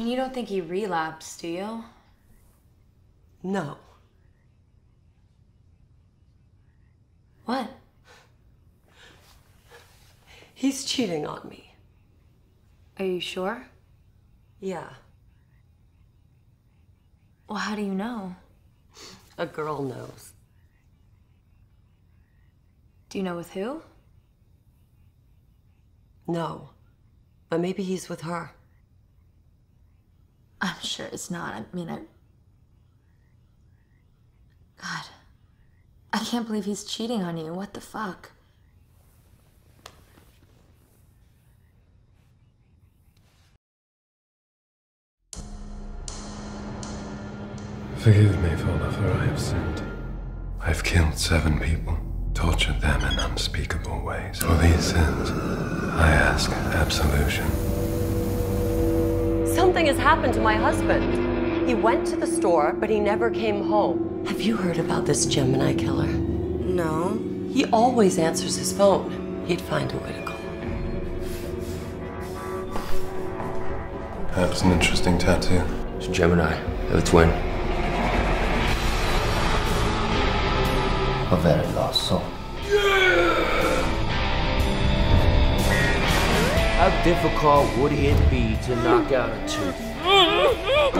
You don't think he relapsed, do you? No. What? He's cheating on me. Are you sure? Yeah. Well, how do you know? A girl knows. Do you know with who? No, but maybe he's with her. I'm sure it's not. I mean, God, I can't believe he's cheating on you. What the fuck? Forgive me for whatever I have sinned. I've killed 7 people, tortured them in unspeakable ways. For these sins, I ask absolution. Something has happened to my husband. He went to the store, but he never came home. Have you heard about this Gemini killer? No. He always answers his phone. He'd find a way to call. That's an interesting tattoo. It's Gemini. They're the twin. A very lost soul. How difficult would it be to knock out a tooth? I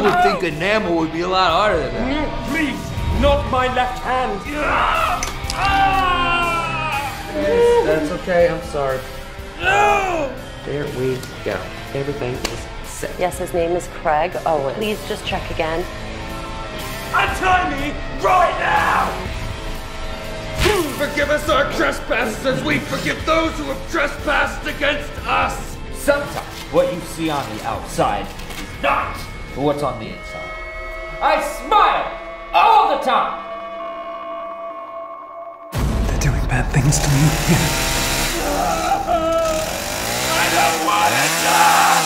would think enamel would be a lot harder than that. Please, not my left hand. Yes, that's okay, I'm sorry. No! There we go. Everything is set. Yes, his name is Craig Owen. Please just check again. Untie me right now! Forgive us our trespasses as we forgive those who have trespassed against us. Sometimes what you see on the outside is not what's on the inside. I smile all the time. They're doing bad things to me. I don't want to die.